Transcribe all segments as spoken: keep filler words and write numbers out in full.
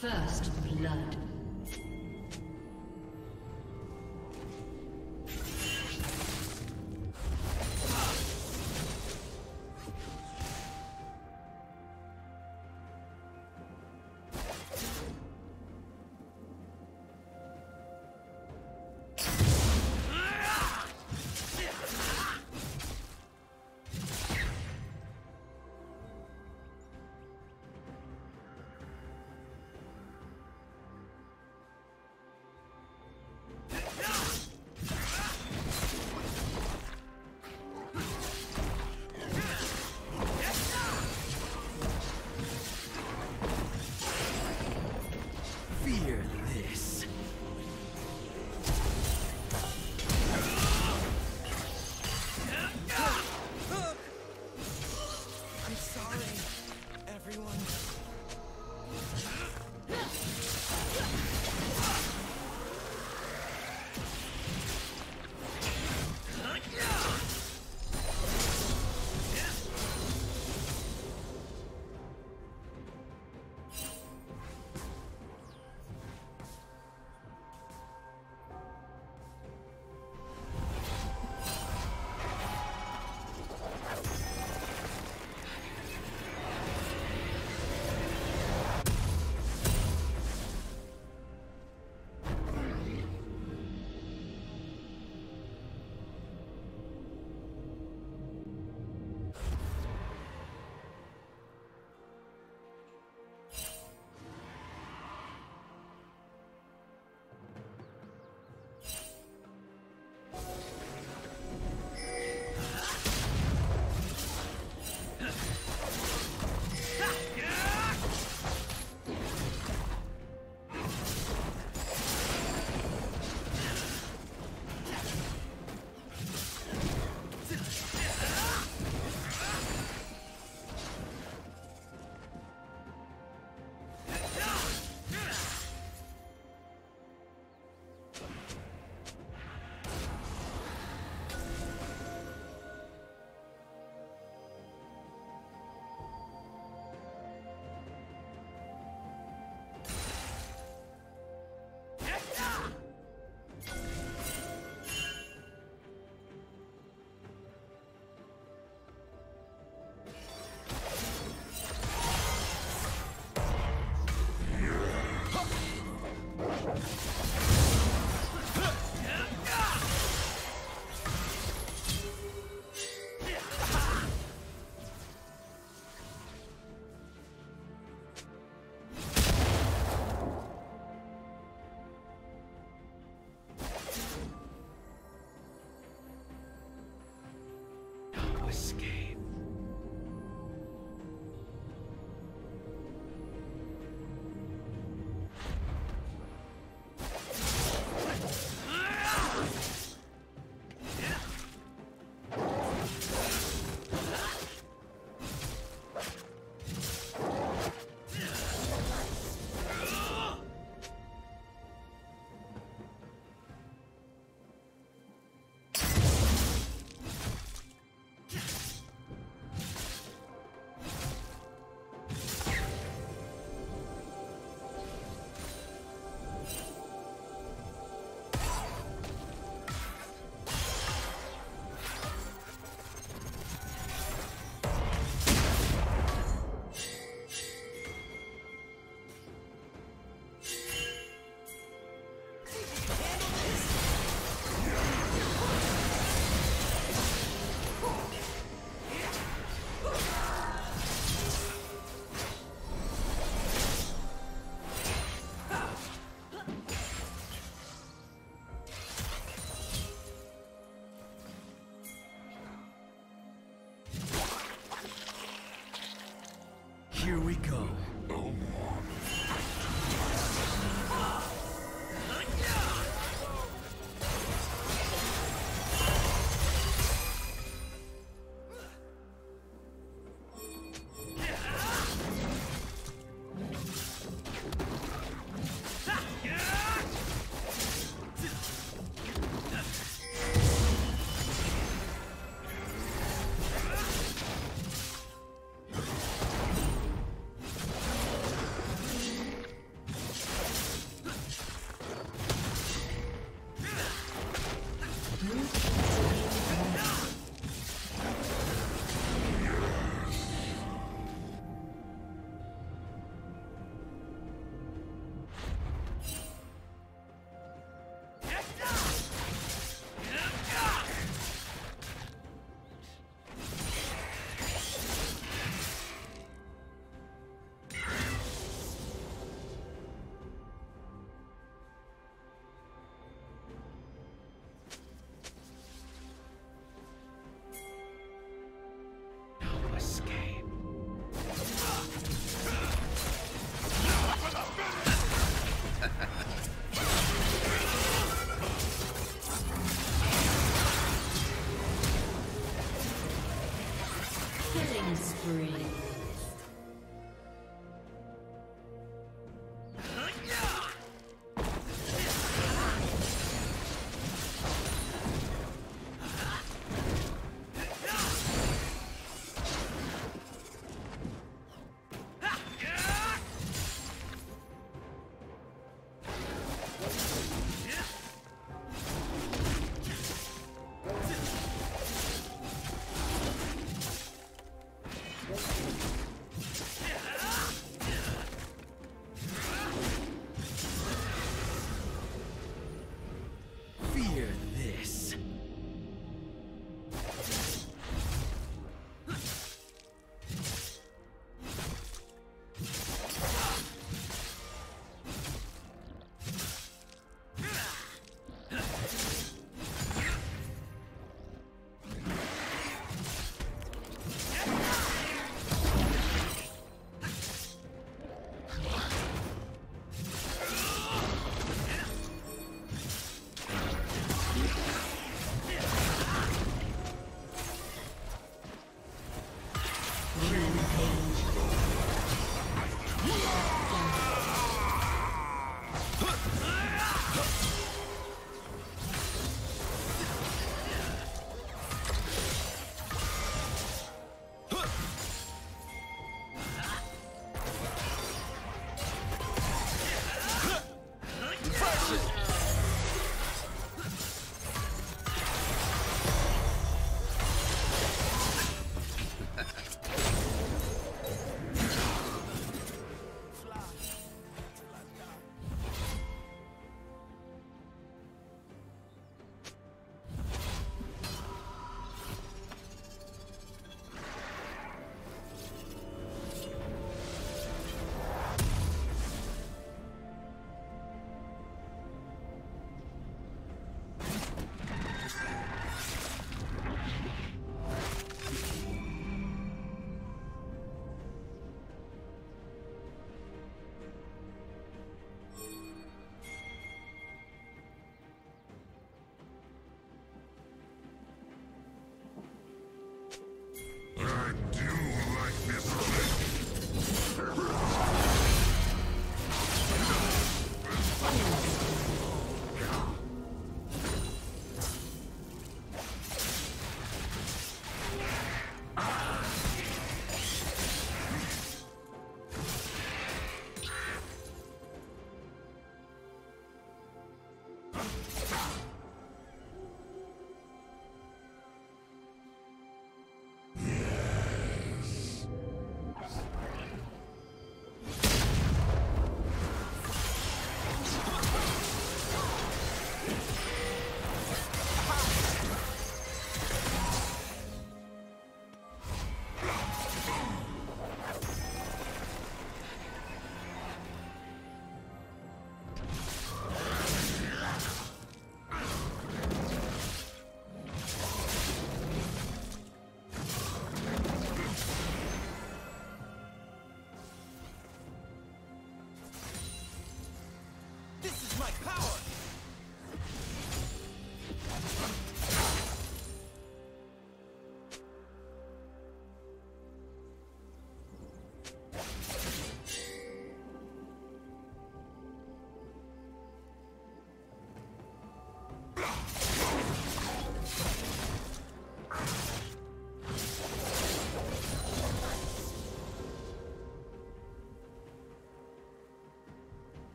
First blood.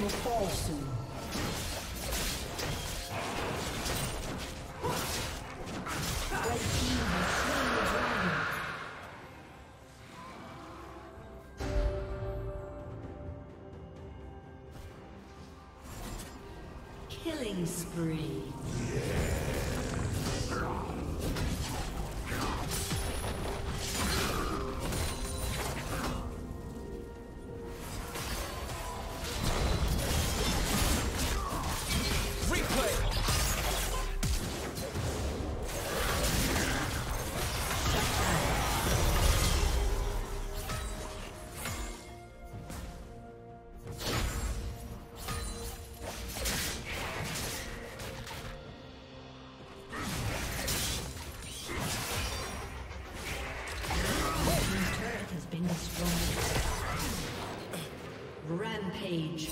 Will fall soon. Killing spree. Rampage.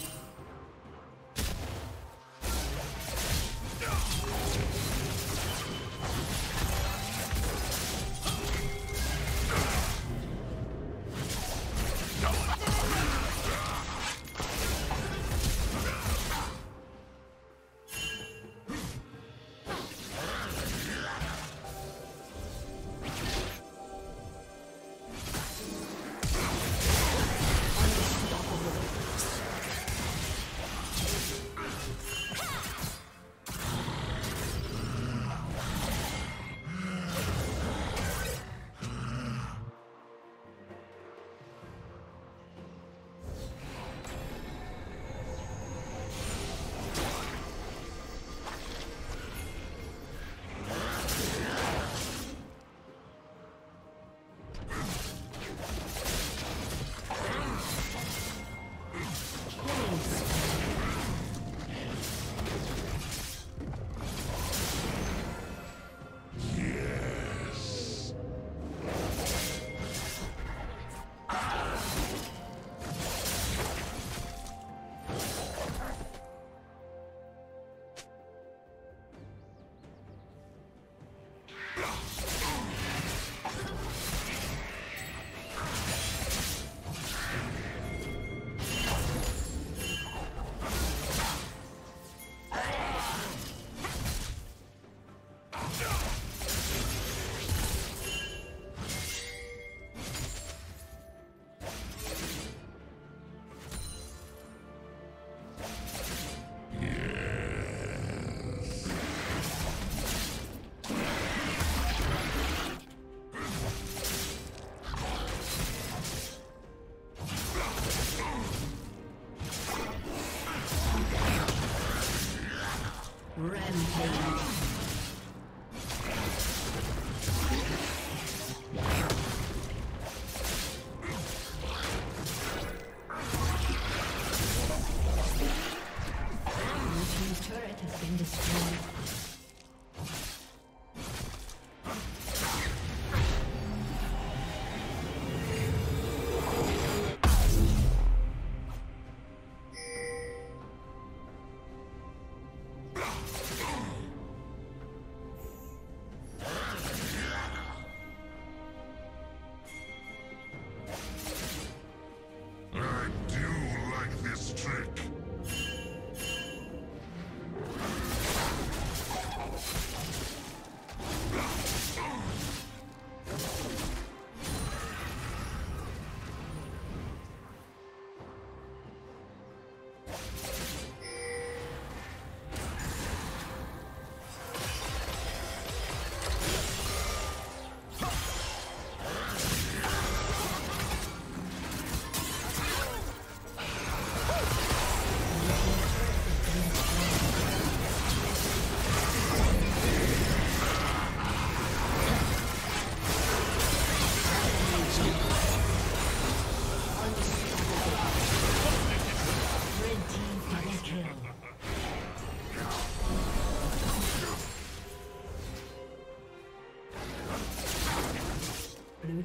No.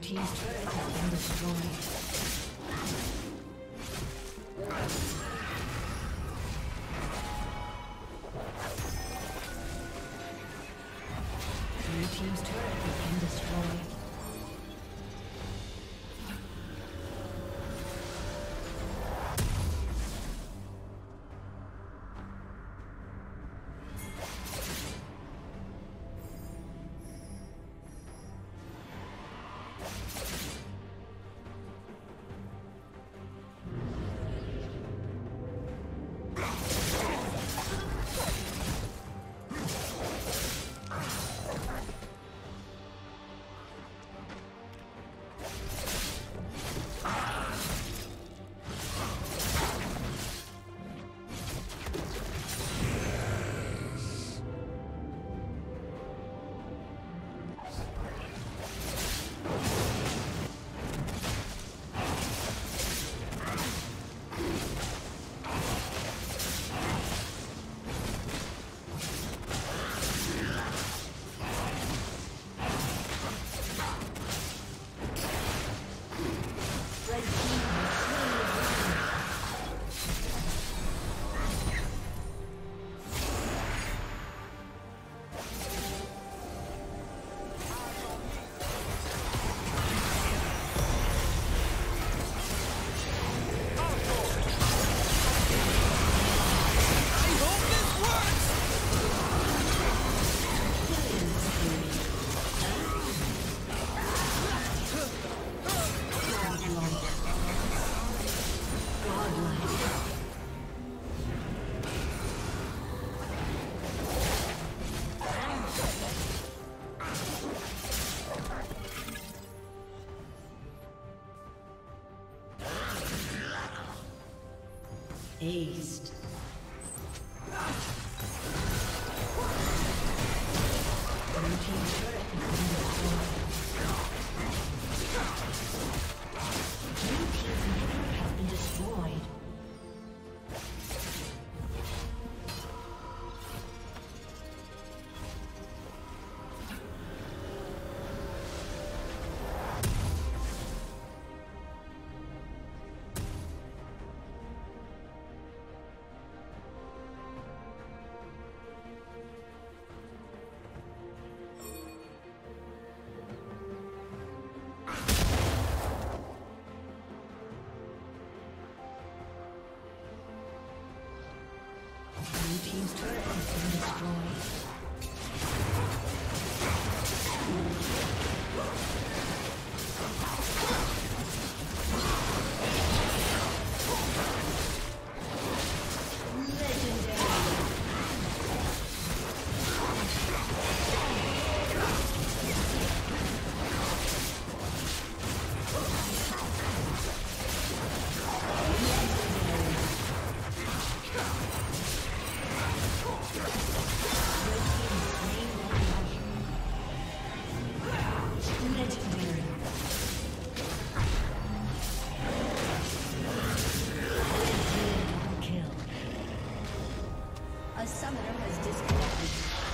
team's turret has been destroyed. Blue team's turret has been destroyed. Aced. Blue team's turret has been destroyed. Blue team's turret has been destroyed. Team's turret has been destroyed. Legendary. A summoner has disconnected.